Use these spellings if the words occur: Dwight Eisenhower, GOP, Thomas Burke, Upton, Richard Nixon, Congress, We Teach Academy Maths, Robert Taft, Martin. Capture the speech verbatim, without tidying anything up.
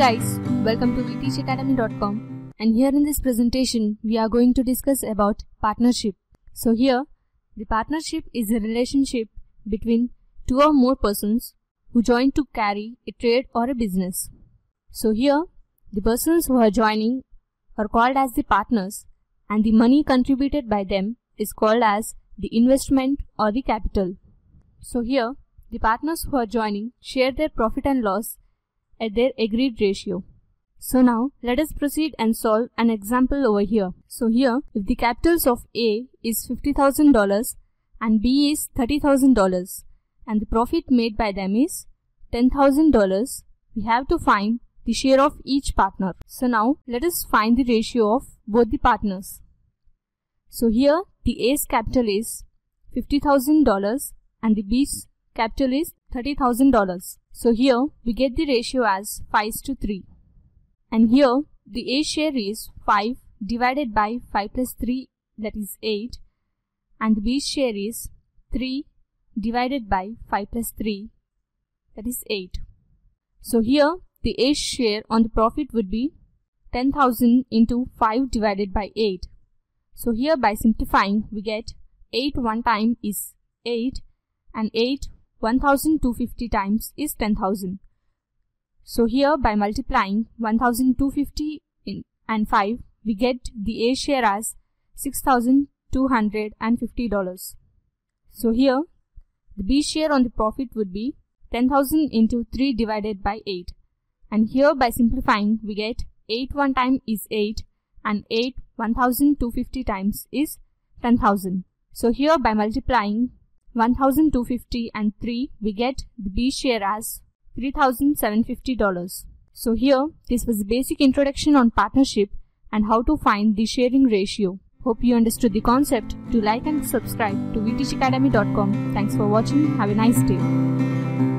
guys, welcome to we teach academy dot com, and here in this presentation we are going to discuss about partnership. So here the partnership is a relationship between two or more persons who join to carry a trade or a business. So here the persons who are joining are called as the partners, and the money contributed by them is called as the investment or the capital. So here the partners who are joining share their profit and loss at their agreed ratio. So now let us proceed and solve an example over here. So here if the capitals of A is fifty thousand dollars and B is thirty thousand dollars and the profit made by them is ten thousand dollars, we have to find the share of each partner. So now let us find the ratio of both the partners. So here the A's capital is fifty thousand dollars and the B's capital is thirty thousand dollars. So here we get the ratio as five is to three. And here the A share is five divided by five plus three, that is eight. And the B share is three divided by five plus three, that is eight. So here the A share on the profit would be ten thousand into five divided by eight. So here by simplifying we get eight one time is eight and eight one thousand two hundred fifty times is ten thousand. So here by multiplying one thousand two hundred fifty and five, we get the A share as six thousand two hundred fifty dollars. So here the B share on the profit would be ten thousand into three divided by eight. And here by simplifying we get eight one time is eight and eight one thousand two hundred fifty times is ten thousand. So here by multiplying one thousand two hundred fifty and three, we get the B share as three thousand seven hundred fifty dollars. So here this was the basic introduction on partnership and how to find the sharing ratio. Hope you understood the concept. Do like and subscribe to we teach academy dot com. Thanks for watching. Have a nice day.